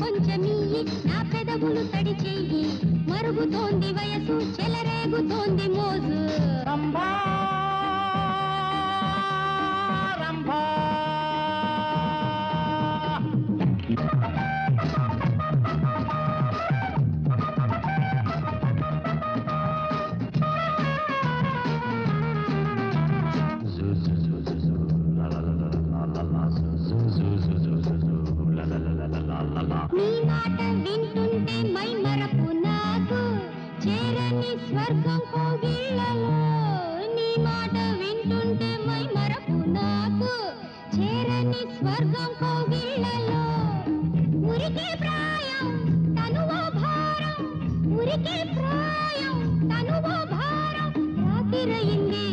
కొంచెమీ నా పెదవులు తడి చెయ్యి మరుగుతోంది వయసు చెలరేగుతోంది మోజు రంభా రంభా స్వర్గం కోగిళ్ళలో నీ మాట వింటుంటే మై మరపు నాకు చేరని స్వర్గం కోగిళ్ళలో ఉరికే ప్రాయం తనువో భారం ఉరికే ప్రాయం తనువో భారం రాకిరయింది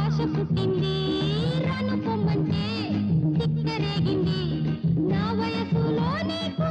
ఆశ పుట్టింది రను పొమ్మంటే తిక్కరేగింది నా వయసులో నీకు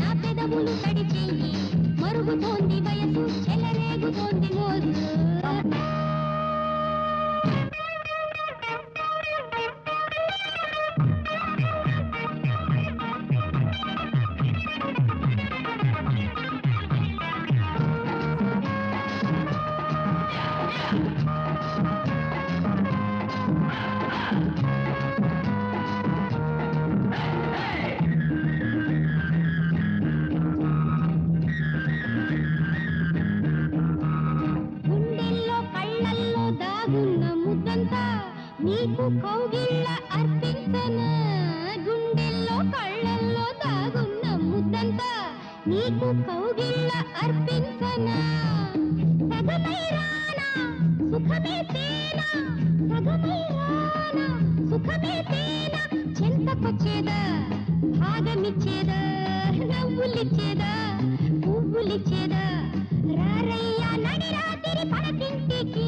నా పెదవులు తడి చెయ్యి మరుగుతోంది వయసు చెలరేగుతోంది మోజు నీకు కౌగిళ్ళ అర్పించనా గుండెల్లో కళ్ళల్లో దాగున్న ముద్దంతా నీకు కౌగిళ్ళ అర్పించనా సగమై రానా సుఖమే తేనా సగమై రానా సుఖమే తేనా చెంతకొచ్చేదా భాగమిచ్చేదా నవ్వులిచ్చేదా పువ్వులిచ్చేదా రారయ్యా నడి రాత్రి పలకింటికి